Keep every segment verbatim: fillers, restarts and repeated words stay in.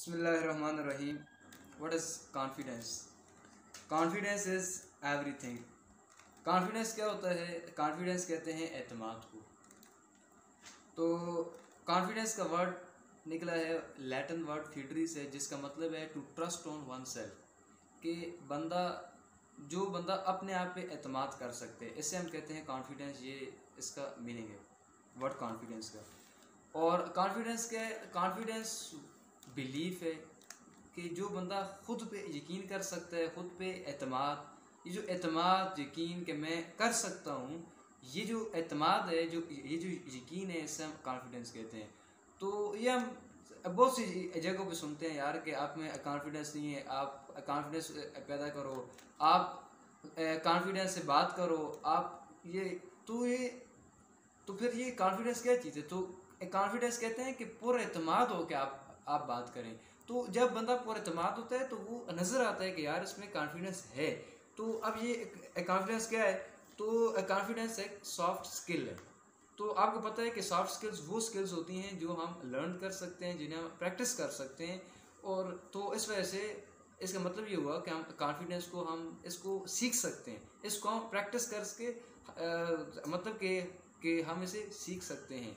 Bismillahirrahmanirrahim. What is confidence? Confidence is everything. Confidence क्या होता है? Confidence कहते हैं एतमाद को. तो confidence का वर्ड निकला है लैटिन वर्ड फिडरी से, जिसका मतलब है to trust on oneself, कि बंदा जो बंदा अपने आप पे एतमाद कर सकते हैं, इससे हम कहते हैं कॉन्फिडेंस. ये इसका मीनिंग है वर्ड कॉन्फिडेंस का. और कॉन्फिडेंस के कॉन्फिडेंस बिलीफ है कि जो बंदा ख़ुद पे यकीन कर सकता है, ख़ुद पे एतमाद. ये जो एतमाद यकीन कि मैं कर सकता हूँ, ये जो एतमाद है, जो ये जो यकीन है, इससे हम कॉन्फिडेंस कहते हैं. तो ये हम बहुत सी जगहों पे सुनते हैं यार कि आप में कॉन्फिडेंस नहीं है, आप कॉन्फिडेंस पैदा करो, आप कॉन्फिडेंस से बात करो, आप ये तो ये तो फिर ये कॉन्फिडेंस क्या चीज़ है? तो कॉन्फिडेंस कहते हैं कि पूरा एतमाद हो के आप आप बात करें. तो जब बंदा पूरा एतमाद होता है तो वो नज़र आता है कि यार इसमें कॉन्फिडेंस है. तो अब ये कॉन्फिडेंस क्या है? तो कॉन्फिडेंस एक सॉफ्ट स्किल है. तो आपको पता है कि सॉफ्ट स्किल्स वो स्किल्स होती हैं जो हम लर्न कर सकते हैं, जिन्हें हम प्रैक्टिस कर सकते हैं. और तो इस वजह से इसका मतलब ये हुआ कि हम कॉन्फिडेंस को हम इसको सीख सकते हैं, इसको हम प्रैक्टिस करके मतलब के, के हम इसे सीख सकते हैं.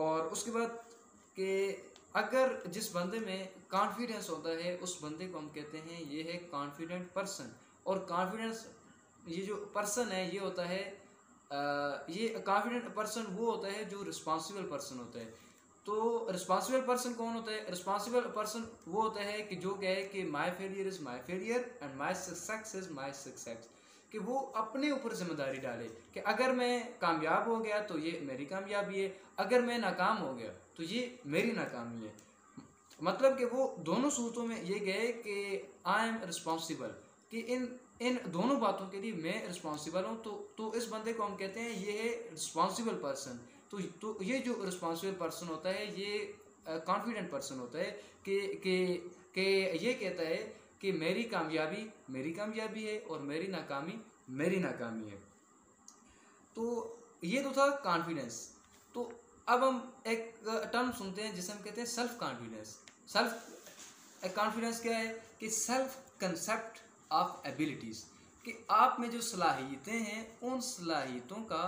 और उसके बाद के अगर जिस बंदे में कॉन्फिडेंस होता है उस बंदे को हम कहते हैं ये है कॉन्फिडेंट पर्सन. और कॉन्फिडेंस ये जो पर्सन है ये होता है आ, ये कॉन्फिडेंट पर्सन वो होता है जो रिस्पॉन्सिबल पर्सन होता है. तो रिस्पॉन्सिबल पर्सन कौन होता है? रिस्पॉन्सिबल पर्सन वो होता है कि जो कहे कि my failure is my failure and my success is my success, कि वो अपने ऊपर जिम्मेदारी डाले कि अगर मैं कामयाब हो गया तो ये मेरी कामयाबी है, अगर मैं नाकाम हो गया तो ये मेरी नाकामी है. मतलब कि वो दोनों सूत्रों में ये गए कि आई एम रिस्पॉन्सिबल, कि इन इन दोनों बातों के लिए मैं रिस्पॉन्सिबल हूँ. तो तो इस बंदे को हम कहते हैं ये है रिस्पॉन्सिबल पर्सन. तो तो ये जो रिस्पॉन्सिबल पर्सन होता है ये कॉन्फिडेंट uh, पर्सन होता है कि कि कि ये कहता है कि मेरी कामयाबी मेरी कामयाबी है और मेरी नाकामी मेरी नाकामी है. तो ये तो था कॉन्फिडेंस. तो अब हम एक टर्म सुनते हैं जिसे हम कहते हैं सेल्फ कॉन्फिडेंस. सेल्फ कॉन्फिडेंस क्या है? कि सेल्फ कंसेप्ट ऑफ एबिलिटीज़, कि आप में जो सलाहियतें हैं उन सलाहियतों का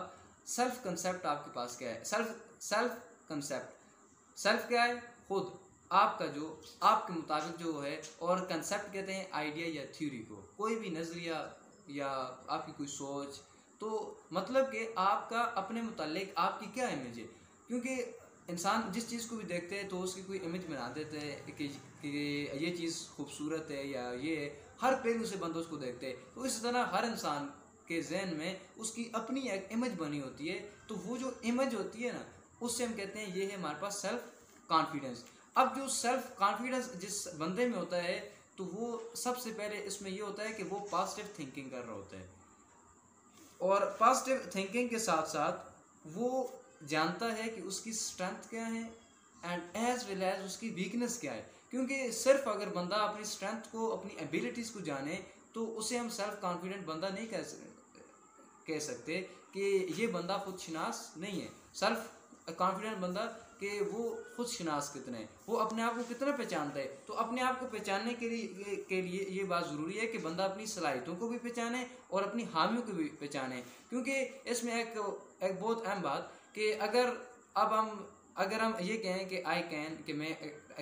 सेल्फ कंसेप्ट आपके पास क्या है. सेल्फ सेल्फ कंसेप्ट, सेल्फ क्या है? खुद, आपका जो आपके मुताबिक जो है. और कंसेप्ट कहते हैं आइडिया या थ्योरी को, कोई भी नज़रिया या आपकी कोई सोच. तो मतलब कि आपका अपने मुतालिक आपकी क्या इमेज है, क्योंकि इंसान जिस चीज़ को भी देखते हैं तो उसकी कोई इमेज बना देते हैं कि, कि ये चीज़ खूबसूरत है या ये है. हर पहलू से बंदा उसको देखते हैं. तो इस तरह हर इंसान के जहन में उसकी अपनी एक इमेज बनी होती है. तो वो जो इमेज होती है ना, उससे हम कहते हैं ये है हमारे पास सेल्फ कॉन्फिडेंस. अब जो सेल्फ कॉन्फिडेंस जिस बंदे में होता है तो वो सबसे पहले इसमें ये होता है कि वो पॉजिटिव थिंकिंग कर रहा होता है. और पॉजिटिव थिंकिंग के साथ साथ वो जानता है कि उसकी स्ट्रेंथ क्या है एंड एज वेल एज उसकी वीकनेस क्या है. क्योंकि सिर्फ अगर बंदा अपनी स्ट्रेंथ को, अपनी एबिलिटीज़ को जाने तो उसे हम सेल्फ कॉन्फिडेंट बंदा नहीं कह कह सकते कि ये बंदा खुद शिनास नहीं है. सेल्फ कॉन्फिडेंट बंदा कि वो खुद शिनास कितना है, वो अपने आप को कितना पहचानता है. तो अपने आप को पहचानने के लिए के लिए ये बात ज़रूरी है कि बंदा अपनी सलाहियतों को भी पहचाने और अपनी हामियों को भी पहचाने. क्योंकि इसमें एक एक बहुत अहम बात कि अगर अब हम अगर हम ये कहें कि आई कैन, कि मैं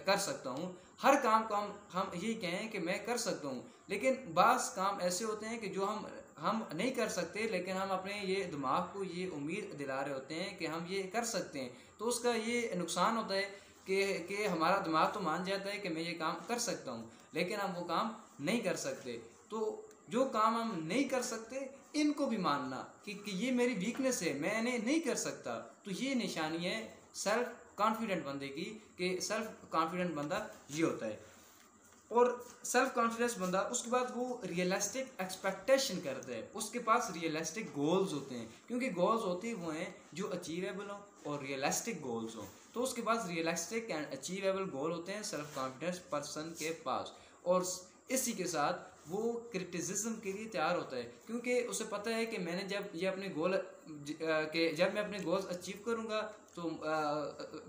कर सकता हूँ, हर काम को हम हम यही कहें कि मैं कर सकता हूँ. लेकिन बास काम ऐसे होते हैं कि जो हम हम नहीं कर सकते, लेकिन हम अपने ये दिमाग को ये उम्मीद दिला रहे होते हैं कि हम ये कर सकते हैं. तो उसका ये नुकसान होता है कि कि हमारा दिमाग तो मान जाता है कि मैं ये काम कर सकता हूँ, लेकिन हम वो काम नहीं कर सकते. तो जो काम हम नहीं कर सकते इनको भी मानना कि, कि ये मेरी वीकनेस है, मैं इन्हें नहीं कर सकता. तो ये निशानी है सेल्फ कॉन्फिडेंट बंदे की, कि सेल्फ कॉन्फिडेंट बंदा ये होता है. और सेल्फ कॉन्फिडेंस बंदा उसके बाद वो रियलिस्टिक एक्सपेक्टेशन करता है, उसके पास रियलिस्टिक गोल्स होते हैं. क्योंकि गोल्स होते ही वो हैं जो अचीवेबल हों और रियलिस्टिक गोल्स हों. तो उसके पास रियलिस्टिक एंड अचीवेबल गोल होते हैं सेल्फ कॉन्फिडेंस पर्सन के पास. और इसी के साथ वो क्रिटिसिज्म के लिए तैयार होता है, क्योंकि उसे पता है कि मैंने जब ये अपने गोल के जब मैं अपने गोल्स अचीव करूँगा तो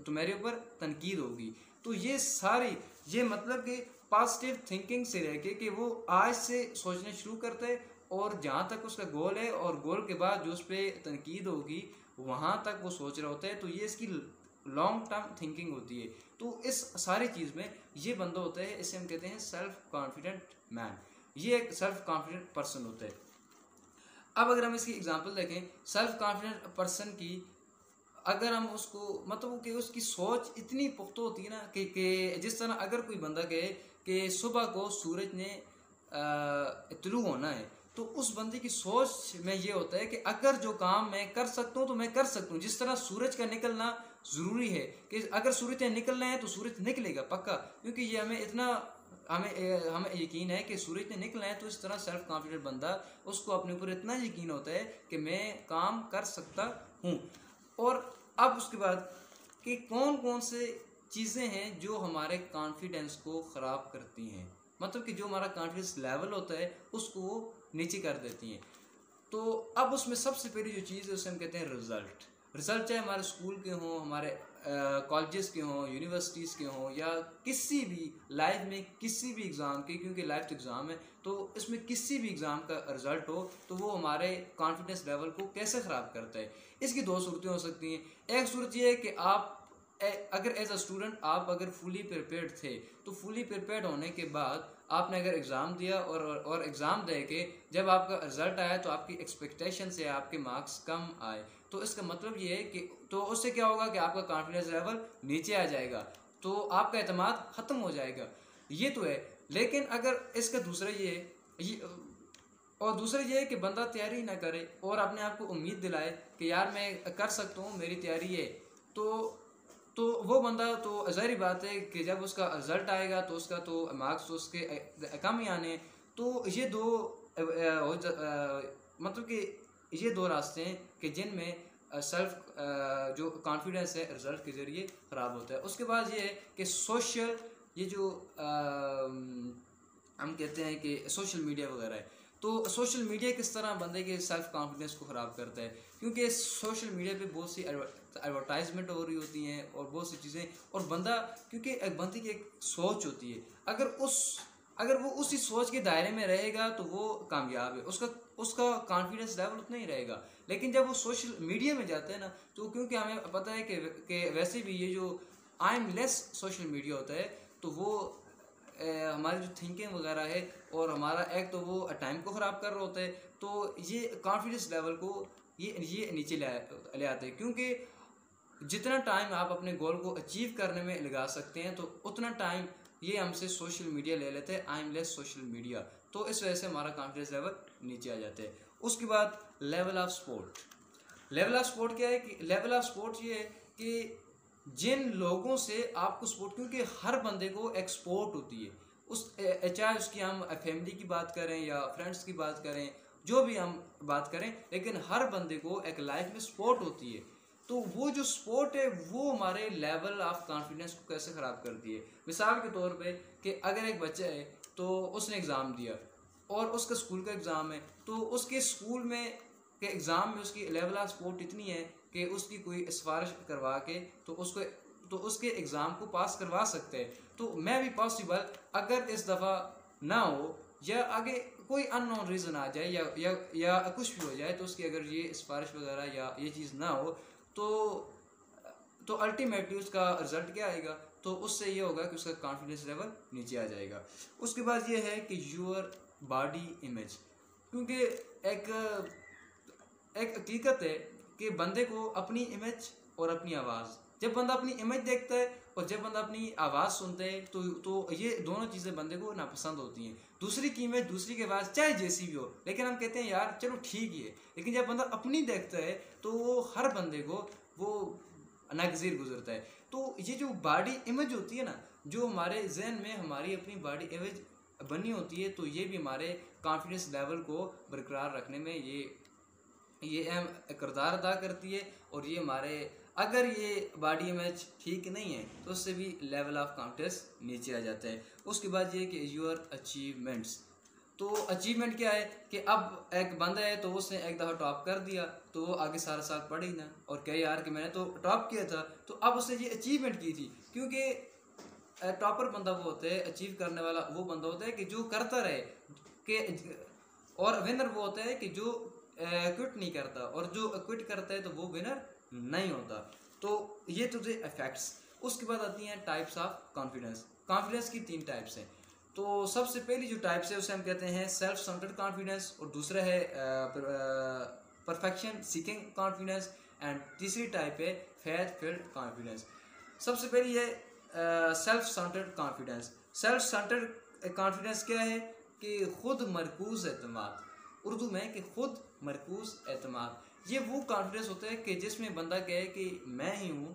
तुम्हारे ऊपर तनकीद होगी। तो ये सारी ये मतलब कि पॉजिटिव थिंकिंग से रह के कि वो आज से सोचना शुरू करता है और जहाँ तक उसका गोल है और गोल के बाद जो उस पर तनकीद होगी वहाँ तक वो सोच रहा होता है। तो ये इसकी लॉन्ग टर्म थिंकिंग होती है। तो इस सारी चीज़ में ये बंदा होता है, इसे हम कहते हैं सेल्फ कॉन्फिडेंट मैन। ये एक सेल्फ कॉन्फिडेंट पर्सन होता है। अब अगर हम इसकी एग्जांपल देखें, सेल्फ कॉन्फिडेंट पर्सन की अगर हम उसको मतलब कि उसकी सोच इतनी पुख्ता होती है ना कि, कि जिस तरह अगर कोई बंदा कहे कि सुबह को सूरज ने तुलू होना है, तो उस बंदे की सोच में ये होता है कि अगर जो काम मैं कर सकता हूँ तो मैं कर सकता हूँ। जिस तरह सूरज का निकलना ज़रूरी है कि अगर सूरज ने निकलना है तो सूरज निकलेगा पक्का, क्योंकि ये हमें इतना हमें हमें यकीन है कि सूरज ने निकलना है। तो इस तरह सेल्फ कॉन्फिडेंट बंदा उसको अपने ऊपर इतना यकीन होता है कि मैं काम कर सकता हूँ। और अब उसके बाद कि कौन कौन से चीज़ें हैं जो हमारे कॉन्फिडेंस को ख़राब करती हैं, मतलब कि जो हमारा कॉन्फिडेंस लेवल होता है उसको वो नीचे कर देती हैं। तो अब उसमें सबसे पहली जो चीज़ है उसे हम कहते हैं रिज़ल्ट। रिज़ल्ट चाहे हमारे स्कूल के हों, हमारे कॉलेजेस के हों, यूनिवर्सिटीज़ के हों, या किसी भी लाइफ में किसी भी एग्ज़ाम के, क्योंकि लाइफ तो एग्ज़ाम है, तो इसमें किसी भी एग्ज़ाम का रिज़ल्ट हो तो वो हमारे कॉन्फिडेंस लेवल को कैसे ख़राब करता है। इसकी दो सूरतें हो सकती हैं। एक सूरत ये है कि आप अगर एज अ स्टूडेंट आप अगर फुली प्रिपेयर्ड थे, तो फुली प्रिपेयर्ड होने के बाद आपने अगर एग्ज़ाम दिया और और एग्ज़ाम दे के जब आपका रिज़ल्ट आया तो आपकी एक्सपेक्टेशन से आपके मार्क्स कम आए, तो इसका मतलब ये है कि तो उससे क्या होगा कि आपका कॉन्फिडेंस लेवल नीचे आ जाएगा, तो आपका एतमाद ख़त्म हो जाएगा। ये तो है, लेकिन अगर इसका दूसरा ये है ये और दूसरा ये है कि बंदा तैयारी ना करे और अपने आप को उम्मीद दिलाए कि यार मैं कर सकता हूँ, मेरी तैयारी है, तो तो वो बंदा तो ज़ाहिर बात है कि जब उसका रिज़ल्ट आएगा तो उसका तो मार्क्स तो उसके कम ही आने। तो ये दो मतलब कि ये दो रास्ते हैं कि जिनमें सेल्फ जो कॉन्फिडेंस है रिज़ल्ट के ज़रिए ख़राब होता है। उसके बाद ये है कि सोशल ये जो आ, हम कहते हैं कि सोशल मीडिया वगैरह है, तो सोशल मीडिया किस तरह बंदे के सेल्फ कॉन्फिडेंस को ख़राब करता है, क्योंकि सोशल मीडिया पे बहुत सी एडवर्टाइजमेंट हो रही होती हैं और बहुत सी चीज़ें, और बंदा क्योंकि एक बंदे की एक सोच होती है, अगर उस अगर वो उसी सोच के दायरे में रहेगा तो वो कामयाब है, उसका उसका कॉन्फिडेंस लेवल उतना ही रहेगा। लेकिन जब वो सोशल मीडिया में जाता है ना, तो क्योंकि हमें पता है कि, कि वैसे भी ये जो I am less social media होता है, तो वो हमारी जो थिंकिंग वगैरह है और हमारा एक तो वो टाइम को ख़राब कर रहा होता है, तो ये कॉन्फिडेंस लेवल को ये ये नीचे ले आते हैं, क्योंकि जितना टाइम आप अपने गोल को अचीव करने में लगा सकते हैं तो उतना टाइम ये हमसे सोशल मीडिया ले लेते हैं, I am less social media, तो इस वजह से हमारा कॉन्फिडेंस लेवल नीचे आ जाता है। उसके बाद level of sport. Level of sport क्या है कि लेवल ऑफ स्पोर्ट ये है कि जिन लोगों से आपको सपोर्ट, क्योंकि हर बंदे को एक्सपोर्ट होती है, उस चाहे उसकी हम फैमिली की बात करें या फ्रेंड्स की बात करें, जो भी हम बात करें, लेकिन हर बंदे को एक लाइफ में सपोर्ट होती है। तो वो जो सपोर्ट है वो हमारे लेवल ऑफ कॉन्फिडेंस को कैसे ख़राब करती है। मिसाल के तौर पे कि अगर एक बच्चा है तो उसने एग्ज़ाम दिया और उसका स्कूल का एग्ज़ाम है, तो उसके स्कूल में के एग्ज़ाम में उसकी लेवल ऑफ सपोर्ट इतनी है कि उसकी कोई सिफारिश करवा के तो उसको तो उसके एग्ज़ाम को पास करवा सकते हैं। तो मैं भी पॉसिबल अगर इस दफ़ा ना हो या आगे कोई अननोन रीज़न आ जाए या या या कुछ भी हो जाए, तो उसकी अगर ये सिफारिश वगैरह या ये चीज़ ना हो तो तो अल्टीमेटली उसका रिज़ल्ट क्या आएगा, तो उससे ये होगा कि उसका कॉन्फिडेंस लेवल नीचे आ जाएगा। उसके बाद ये है कि योर बॉडी इमेज, क्योंकि एक एक हकीकत है कि बंदे को अपनी इमेज और अपनी आवाज़, जब बंदा अपनी इमेज देखता है और जब बंदा अपनी आवाज़ सुनता है तो तो ये दोनों चीज़ें बंदे को नापसंद होती हैं। दूसरी की इमेज, दूसरी की आवाज़ चाहे जैसी भी हो, लेकिन हम कहते हैं यार चलो ठीक ही है, लेकिन जब बंदा अपनी देखता है तो वो हर बंदे को वो नागज़ीर गुजरता है। तो ये जो बॉडी इमेज होती है ना, जो हमारे जहन में हमारी अपनी बॉडी इमेज बनी होती है, तो ये भी हमारे कॉन्फिडेंस लेवल को बरकरार रखने में ये ये अहम किरदार अदा करती है। और ये हमारे अगर ये बॉडी इमेज ठीक नहीं है तो उससे भी लेवल ऑफ कॉन्फिडेंस नीचे आ जाता है। उसके बाद ये कि योर अचीवमेंट्स, तो अचीवमेंट क्या है कि अब एक बंदा है तो उसने एक दफ़ा टॉप कर दिया तो वो आगे सारा साल पढ़े ही ना और कहे यार कि मैंने तो टॉप किया था, तो अब उसने ये अचीवमेंट की थी। क्योंकि टॉपर बंदा वो होता है, अचीव करने वाला वो बंदा होता है कि जो करता रहे कि, और विनर वो होता है कि जो क्विट नहीं करता, और जो क्विट करता है तो वो विनर नहीं होता। तो ये तो थे इफेक्ट्स। उसके बाद आती हैं टाइप्स ऑफ कॉन्फिडेंस। कॉन्फिडेंस की तीन टाइप्स हैं। तो सबसे पहली जो टाइप्स है उसे हम कहते हैं सेल्फ सेंटर्ड कॉन्फिडेंस, और दूसरा है परफेक्शन सीकिंग कॉन्फिडेंस, एंड तीसरी टाइप है फेथ फील्ड कॉन्फिडेंस। सबसे पहली है self centred confidence. Self centred confidence क्या है कि खुद मरकूज एतमाद, उर्दू में कि खुद मरकूज एतमाद। ये वो कॉन्फिडेंस होता है कि जिसमें बंदा कहे कि मैं ही हूँ,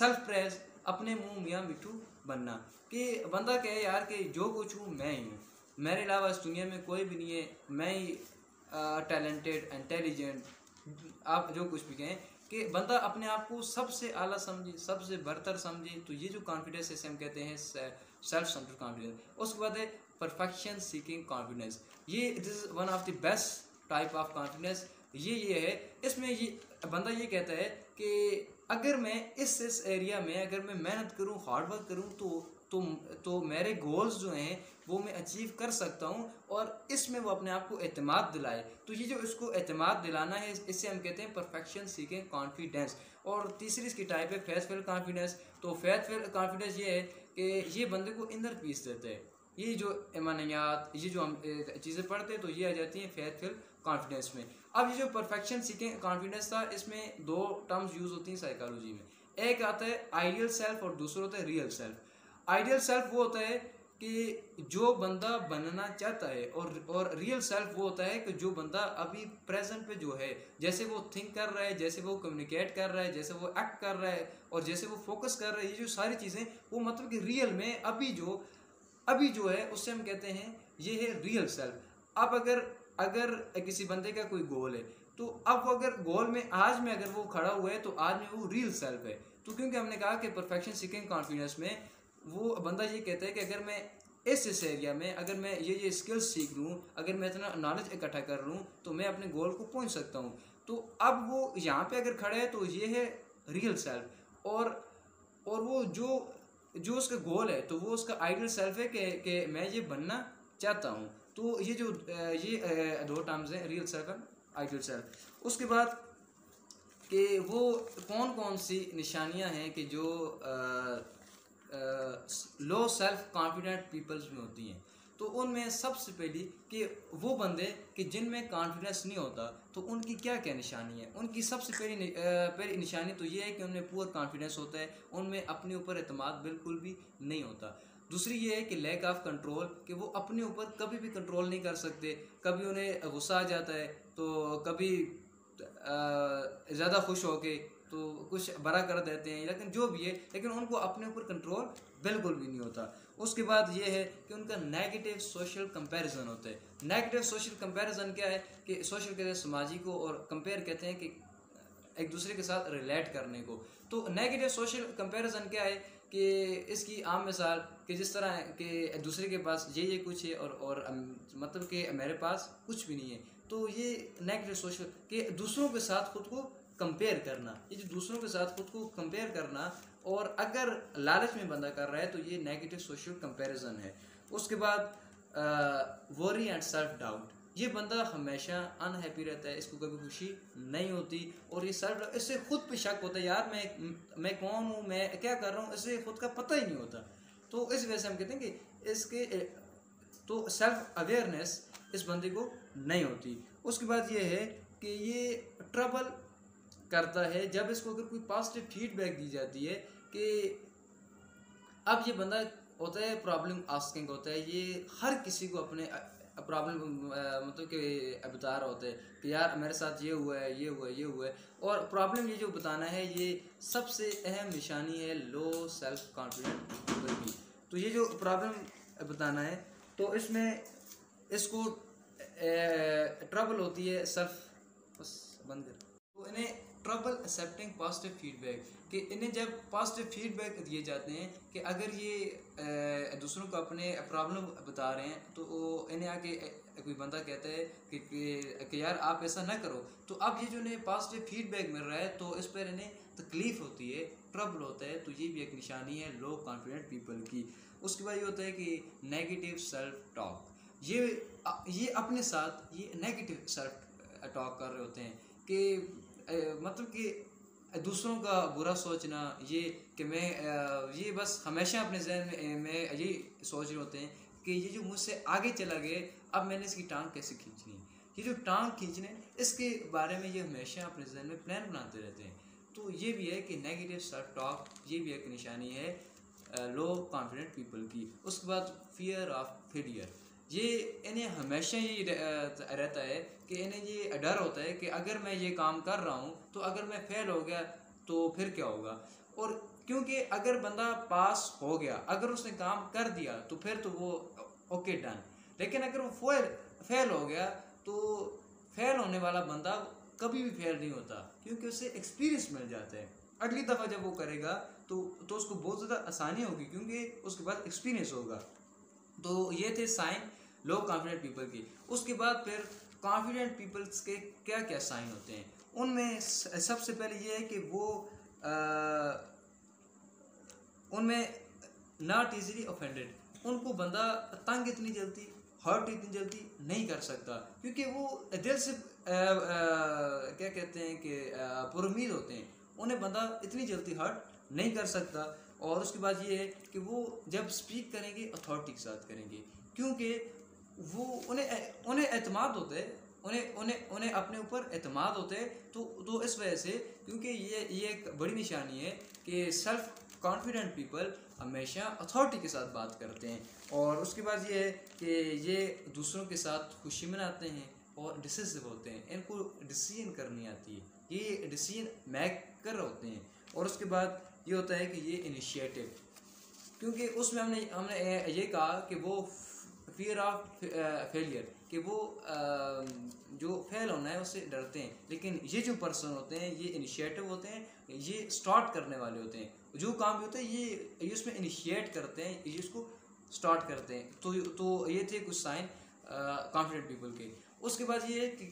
सेल्फ प्रेज, अपने मुँह मियाँ मिठू बनना, कि बंदा कहे यार कि जो कुछ हूँ मैं ही हूँ, मेरे अलावा इस दुनिया में कोई भी नहीं है, मैं ही टैलेंटेड, इंटेलिजेंट, आप जो कुछ भी कहें, कि बंदा अपने आप को सबसे आला समझे, सबसे बेहतर समझे। तो ये जो कॉन्फिडेंस है इसे हम कहते हैं सेल्फ सेंटर्ड कॉन्फिडेंस। उसके बाद है परफेक्शन सीकिंग कॉन्फिडेंस। ये this is one of the best type of confidence. ये ये है, इसमें ये बंदा ये कहता है कि अगर मैं इस इस एरिया में अगर मैं मेहनत करूँ, हार्ड वर्क करूँ, तो तो तो मेरे गोल्स जो हैं वो मैं अचीव कर सकता हूँ, और इसमें वो अपने आप को एतमाद दिलाए। तो ये जो इसको एतमाद दिलाना है इससे हम कहते हैं परफेक्शन सीकिंग कॉन्फिडेंस। और तीसरी इसकी टाइप है फेथ फील्ड कॉन्फिडेंस। तो फेथ फील्ड कॉन्फिडेंस ये है कि ये बंदे को इंदर पीस देते हैं। ये जो ईमानियात, ये जो हम चीज़ें पढ़ते हैं तो ये आ जाती हैं फेथ फील्ड कॉन्फिडेंस में। अब ये जो परफेक्शन सीकिंग कॉन्फिडेंस था, इसमें दो टर्म्स यूज़ होती हैं साइकोलॉजी में। एक आता है आइडियल सेल्फ और दूसरा होता है रियल सेल्फ। आइडियल सेल्फ वो होता है कि जो बंदा बनना चाहता है, और और रियल सेल्फ वो होता है कि जो बंदा अभी प्रेजेंट पे जो है, जैसे वो थिंक कर रहा है, जैसे वो कम्युनिकेट कर रहा है, जैसे वो एक्ट कर रहा है, और जैसे वो फोकस कर रहा है, ये जो सारी चीज़ें वो मतलब कि रियल में अभी जो अभी जो है उससे हम कहते हैं ये है रियल सेल्फ। अब अगर अगर किसी बंदे का कोई गोल है तो अब अगर गोल में आज में अगर वो खड़ा हुआ है तो आज में वो रियल सेल्फ है। तो क्योंकि हमने कहा कि परफेक्शन सीकिंग कॉन्फिडेंस में वो बंदा ये कहता है कि अगर मैं इस इस एरिया में अगर मैं ये ये स्किल्स सीख लूँ, अगर मैं इतना नॉलेज इकट्ठा कर लूँ तो मैं अपने गोल को पहुँच सकता हूँ। तो अब वो यहाँ पे अगर खड़ा है तो ये है रियल सेल्फ, और और वो जो जो उसका गोल है तो वो उसका आइडियल सेल्फ है कि कि मैं ये बनना चाहता हूँ। तो ये जो ये दो टर्म्स हैं, real self and ideal self. उसके बाद कि वो कौन कौन सी निशानियाँ हैं कि जो आ, लो सेल्फ कॉन्फिडेंट पीपल्स में होती हैं, तो उनमें सबसे पहली कि वो बंदे कि जिनमें कॉन्फिडेंस नहीं होता, तो उनकी क्या क्या निशानी है। उनकी सबसे पहली पहली निशानी तो ये है कि उनमें पुअर कॉन्फिडेंस होता है, उनमें अपने ऊपर एतमाद बिल्कुल भी नहीं होता। दूसरी ये है कि लैक ऑफ कंट्रोल, कि वो अपने ऊपर कभी भी कंट्रोल नहीं कर सकते, कभी उन्हें गुस्सा आ जाता है तो कभी ज़्यादा खुश होके तो कुछ बड़ा कर देते हैं, लेकिन जो भी है लेकिन उनको अपने ऊपर कंट्रोल बिल्कुल भी नहीं होता। उसके बाद ये है कि उनका नेगेटिव सोशल कंपैरिजन होता है। नेगेटिव सोशल कंपैरिजन क्या है कि सोशल कहते हैं सामाजिक को, और कंपेयर कहते हैं कि एक दूसरे के साथ रिलेट करने को। तो नेगेटिव सोशल कंपैरिजन क्या है कि इसकी आम मिसाल कि जिस तरह के दूसरे के पास ये ये कुछ है और और मतलब कि मेरे पास कुछ भी नहीं है, तो ये नेगेटिव सोशल कि दूसरों के साथ खुद को कंपेयर करना, ये जो दूसरों के साथ खुद को कंपेयर करना, और अगर लालच में बंदा कर रहा है तो ये नेगेटिव सोशल कंपैरिजन है। उसके बाद वरी एंड सेल्फ डाउट, ये बंदा हमेशा अनहैप्पी रहता है, इसको कभी खुशी नहीं होती, और ये सेल्फ इससे खुद पे शक होता है, यार मैं मैं कौन हूँ, मैं क्या कर रहा हूँ, इससे खुद का पता ही नहीं होता। तो इस वजह से हम कहते हैं कि इसके तो सेल्फ अवेयरनेस इस बंदे को नहीं होती। उसके बाद ये है कि ये ट्रबल करता है जब इसको अगर कोई पॉजिटिव फीडबैक दी जाती है, कि अब ये बंदा होता है प्रॉब्लम आस्किंग होता है, ये हर किसी को अपने प्रॉब्लम मतलब कि बता रहा होता है कि यार मेरे साथ ये हुआ है, ये हुआ है, ये हुआ है, और प्रॉब्लम ये जो बताना है ये सबसे अहम निशानी है लो सेल्फ कॉन्फिडेंस। तो ये जो प्रॉब्लम बताना है तो इसमें इसको ए, ट्रबल होती है सेल्फ, बस बंद कर, तो इन्हें ट्रबल एक्सेप्टिंग पॉजिटिव फीडबैक, कि इन्हें जब पॉजिटिव फीडबैक दिए जाते हैं कि अगर ये दूसरों को अपने प्रॉब्लम बता रहे हैं तो इन्हें आके कोई बंदा कहता है कि, कि, कि यार आप ऐसा ना करो, तो अब ये जो इन्हें पॉजिटिव फीडबैक मिल रहा है तो इस पर इन्हें तकलीफ़ होती है, ट्रबल होता है। तो ये भी एक निशानी है लो कॉन्फिडेंट पीपल की। उसके बाद ये होता है कि नेगेटिव सेल्फ टॉक, ये ये अपने साथ ये नेगेटिव सेल्फ टॉक कर रहे होते हैं कि मतलब कि दूसरों का बुरा सोचना, ये कि मैं ये बस हमेशा अपने जहन में मैं यही सोच रहे होते हैं कि ये जो मुझसे आगे चला गया अब मैंने इसकी टांग कैसे खींचनी, ये जो टांग खींचने इसके बारे में ये हमेशा अपने जहन में प्लान बनाते रहते हैं। तो ये भी है कि नेगेटिव सेल्फ टॉक, ये भी एक निशानी है लो कॉन्फिडेंट पीपल की। उसके बाद फियर ऑफ फेलियर, ये इन्हें हमेशा ही रहता है कि इन्हें ये डर होता है कि अगर मैं ये काम कर रहा हूँ तो अगर मैं फेल हो गया तो फिर क्या होगा। और क्योंकि अगर बंदा पास हो गया, अगर उसने काम कर दिया तो फिर तो वो ओके डन, लेकिन अगर वो फेल फेल हो गया तो फेल होने वाला बंदा कभी भी फेल नहीं होता, क्योंकि उसे एक्सपीरियंस मिल जाता है। अगली दफ़ा जब वो करेगा तो तो उसको बहुत ज़्यादा आसानी होगी क्योंकि उसके पास एक्सपीरियंस होगा। तो ये थे साइन लो कॉन्फिडेंट पीपल की। उसके बाद फिर कॉन्फिडेंट पीपल्स के क्या क्या साइन होते हैं, उनमें सबसे पहले ये है कि वो आ, उनमें नॉट इजीली ऑफेंडेड, उनको बंदा तंग इतनी जल्दी, हर्ट इतनी जल्दी नहीं कर सकता क्योंकि वो दिल से आ, आ, क्या कहते हैं कि पुरउम्मीद होते हैं, उन्हें बंदा इतनी जल्दी हर्ट नहीं कर सकता। और उसके बाद ये है कि वो जब स्पीक करेंगे अथॉरिटी के साथ करेंगे, क्योंकि वो उन्हें उन्हें एतमाद होता है, उन्हें उन्हें उन्हें अपने ऊपर एतमाद होता है। तो तो इस वजह से, क्योंकि ये ये एक बड़ी निशानी है कि सेल्फ कॉन्फिडेंट पीपल हमेशा अथॉरिटी के साथ बात करते हैं। और उसके बाद ये है कि ये दूसरों के साथ खुशी मनाते हैं और डिसिसिव होते हैं, इनको डिसीजन करनी आती है, ये डिसीजन मेकर होते हैं। और उसके बाद ये होता है कि ये इनिशिएटिव, क्योंकि उसमें हमने हमने ये कहा कि वो फियर ऑफ फेलियर, कि वो जो फेल होना है उससे डरते हैं, लेकिन ये जो पर्सन होते हैं ये इनिशिएटिव होते हैं, ये स्टार्ट करने वाले होते हैं, जो काम भी होता है ये ये उसमें इनिशिएट करते हैं, ये उसको स्टार्ट करते हैं। तो तो ये थे कुछ साइन कॉन्फिडेंट पीपल के। उसके बाद ये है कि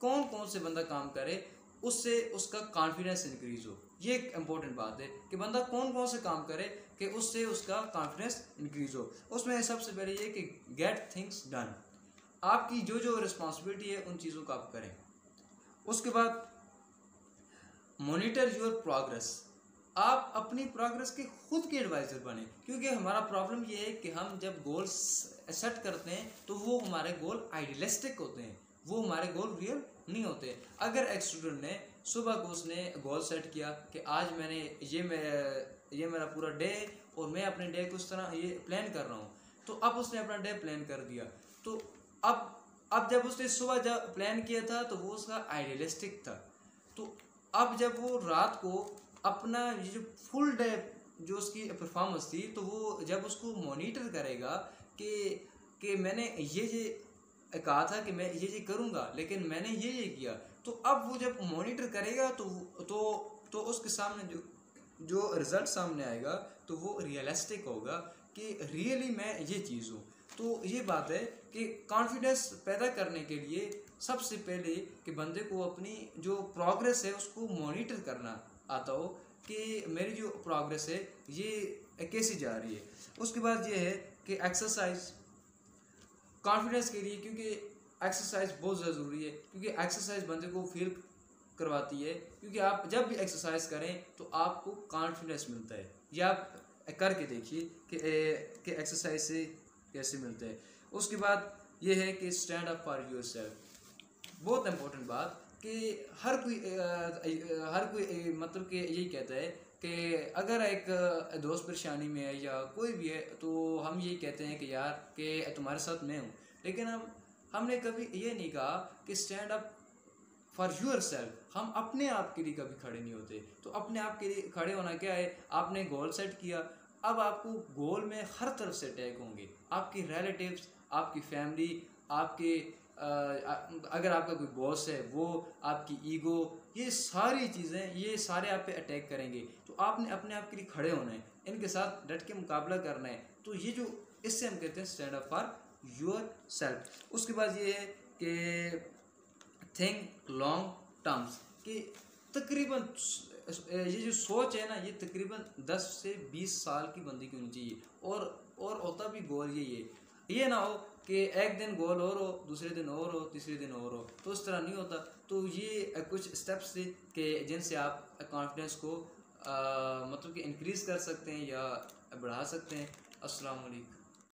कौन कौन से बंदा काम करे उससे उसका कॉन्फिडेंस इंक्रीज़ हो, ये एक इम्पॉर्टेंट बात है कि बंदा कौन कौन से काम करे कि उससे उसका कॉन्फिडेंस इंक्रीज़ हो। उसमें सबसे पहले ये कि गेट थिंग्स डन, आपकी जो जो रिस्पॉन्सिबिलिटी है उन चीज़ों का आप करें। उसके बाद मॉनिटर योर प्रोग्रेस, आप अपनी प्रोग्रेस के खुद के एडवाइज़र बने, क्योंकि हमारा प्रॉब्लम ये है कि हम जब गोल सेट करते हैं तो वो हमारे गोल आइडियलिस्टिक होते हैं, वो हमारे गोल रियल नहीं होते। अगर एक स्टूडेंट ने सुबह को उसने गोल सेट किया कि आज मैंने ये मैं ये मेरा पूरा डे है और मैं अपने डे को उस तरह ये प्लान कर रहा हूँ, तो अब उसने अपना डे प्लान कर दिया। तो अब अब जब उसने सुबह जब प्लान किया था तो वो उसका आइडियलिस्टिक था, तो अब जब वो रात को अपना ये जो फुल डे जो उसकी परफॉर्मेंस थी तो वो जब उसको मोनीटर करेगा कि कि मैंने ये ये कहा था कि मैं ये ये करूँगा लेकिन मैंने ये ये किया, तो अब वो जब मॉनिटर करेगा तो तो तो उसके सामने जो जो रिज़ल्ट सामने आएगा तो वो रियलिस्टिक होगा कि रियली मैं ये चीज़ हूँ। तो ये बात है कि कॉन्फिडेंस पैदा करने के लिए सबसे पहले कि बंदे को अपनी जो प्रोग्रेस है उसको मॉनिटर करना आता हो कि मेरी जो प्रोग्रेस है ये कैसी जा रही है। उसके बाद ये है कि एक्सरसाइज कॉन्फिडेंस के लिए, क्योंकि एक्सरसाइज बहुत ज़्यादा ज़रूरी है, क्योंकि एक्सरसाइज बंदे को फील करवाती है, क्योंकि आप जब भी एक्सरसाइज करें तो आपको कॉन्फिडेंस मिलता है। या आप करके देखिए कि कि एक्सरसाइज से कैसे मिलता है। उसके बाद ये है कि stand up for yourself, बहुत इम्पोर्टेंट बात कि हर कोई हर कोई मतलब कि यही कहता है कि अगर एक दोस्त परेशानी में है या कोई भी है तो हम यही कहते हैं कि यार कि तुम्हारे साथ मैं हूँ, लेकिन हम हमने कभी ये नहीं कहा कि stand up for yourself, हम अपने आप के लिए कभी खड़े नहीं होते। तो अपने आप के लिए खड़े होना क्या है, आपने गोल सेट किया, अब आपको गोल में हर तरफ से अटैक होंगे, आपके रिलेटिव्स, आपकी फैमिली, आपके आ, अगर आपका कोई बॉस है वो, आपकी ईगो, ये सारी चीज़ें, ये सारे आप पे अटैक करेंगे। तो आपने अपने आप के लिए खड़े होना है, इनके साथ डट के मुकाबला करना है। तो ये जो, इससे हम कहते हैं stand up for yourself. उसके बाद ये है कि थिंक लॉन्ग टर्म्स, कि तकरीबन ये जो सोच है ना, ये तकरीबन दस से बीस साल की बंदी की होनी चाहिए। और और होता भी गोल यही है, ये ना हो कि एक दिन गोल और हो, दूसरे दिन और हो, तीसरे दिन और हो, तो उस तरह नहीं होता। तो ये कुछ स्टेप्स थे कि जिनसे आप कॉन्फिडेंस को आ, मतलब कि इंक्रीज़ कर सकते हैं या बढ़ा सकते हैं। अस्सलाम वालेकुम।